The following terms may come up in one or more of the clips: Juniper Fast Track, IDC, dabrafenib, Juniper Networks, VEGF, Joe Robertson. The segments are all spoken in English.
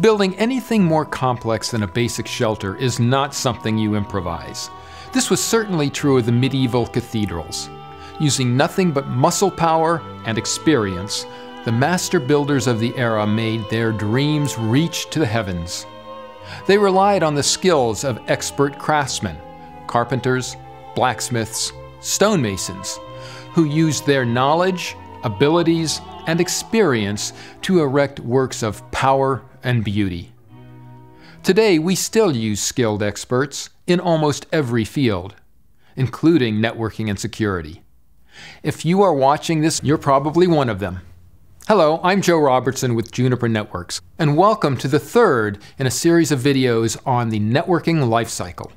Building anything more complex than a basic shelter is not something you improvise. This was certainly true of the medieval cathedrals. Using nothing but muscle power and experience, the master builders of the era made their dreams reach to the heavens. They relied on the skills of expert craftsmen, carpenters, blacksmiths, stonemasons, who used their knowledge, abilities, and experience to erect works of power and beauty. Today, we still use skilled experts in almost every field, including networking and security. If you are watching this, you're probably one of them. Hello, I'm Joe Robertson with Juniper Networks, and welcome to the third in a series of videos on the networking lifecycle.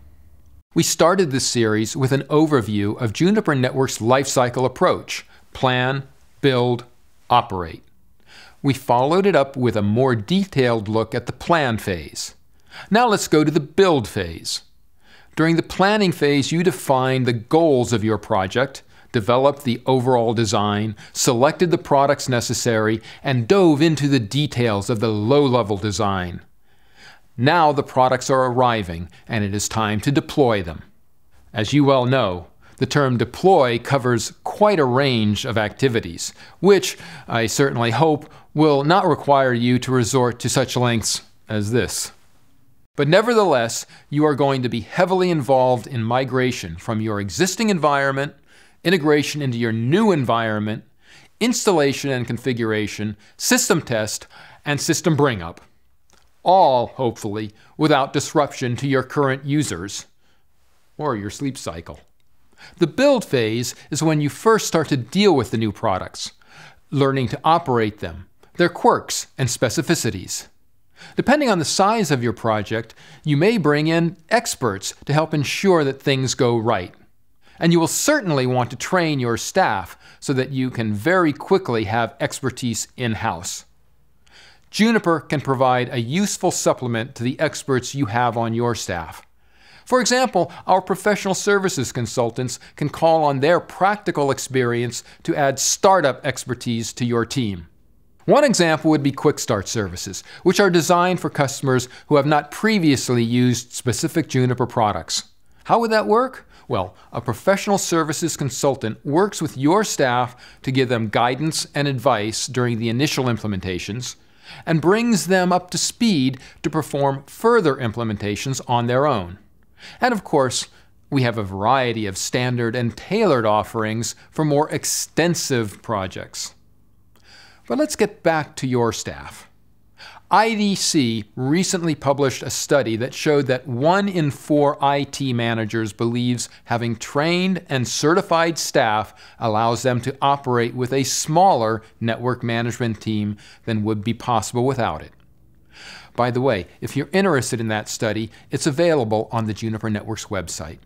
We started this series with an overview of Juniper Networks' lifecycle approach: plan, build, operate. We followed it up with a more detailed look at the plan phase. Now let's go to the build phase. During the planning phase, you define the goals of your project, developed the overall design, selected the products necessary, and dove into the details of the low-level design. Now the products are arriving, and it is time to deploy them. As you well know, the term deploy covers quite a range of activities, which I certainly hope will not require you to resort to such lengths as this. But nevertheless, you are going to be heavily involved in migration from your existing environment, integration into your new environment, installation and configuration, system test, and system bring up. All, hopefully, without disruption to your current users or your sleep cycle. The build phase is when you first start to deal with the new products, learning to operate them, their quirks and specificities. Depending on the size of your project, you may bring in experts to help ensure that things go right. And you will certainly want to train your staff so that you can very quickly have expertise in-house. Juniper can provide a useful supplement to the experts you have on your staff. For example, our professional services consultants can call on their practical experience to add startup expertise to your team. One example would be Quick Start services, which are designed for customers who have not previously used specific Juniper products. How would that work? Well, a professional services consultant works with your staff to give them guidance and advice during the initial implementations and brings them up to speed to perform further implementations on their own. And of course, we have a variety of standard and tailored offerings for more extensive projects. But let's get back to your staff. IDC recently published a study that showed that 1 in 4 IT managers believes having trained and certified staff allows them to operate with a smaller network management team than would be possible without it. By the way, if you're interested in that study, it's available on the Juniper Networks website.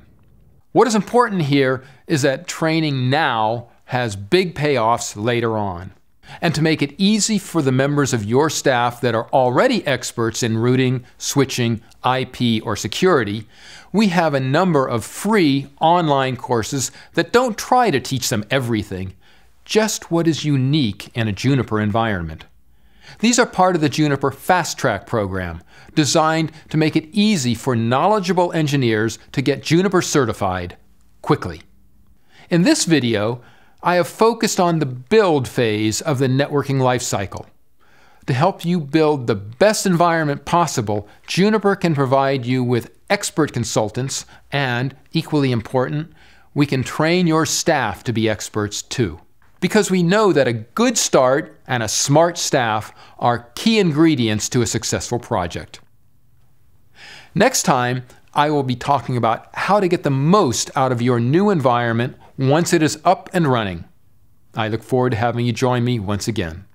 What is important here is that training now has big payoffs later on. And to make it easy for the members of your staff that are already experts in routing, switching, IP, or security, we have a number of free online courses that don't try to teach them everything, just what is unique in a Juniper environment. These are part of the Juniper Fast Track program, designed to make it easy for knowledgeable engineers to get Juniper certified quickly. In this video, I have focused on the build phase of the networking lifecycle. To help you build the best environment possible, Juniper can provide you with expert consultants, and equally important, we can train your staff to be experts too. Because we know that a good start and a smart staff are key ingredients to a successful project. Next time, I will be talking about how to get the most out of your new environment once it is up and running. I look forward to having you join me once again.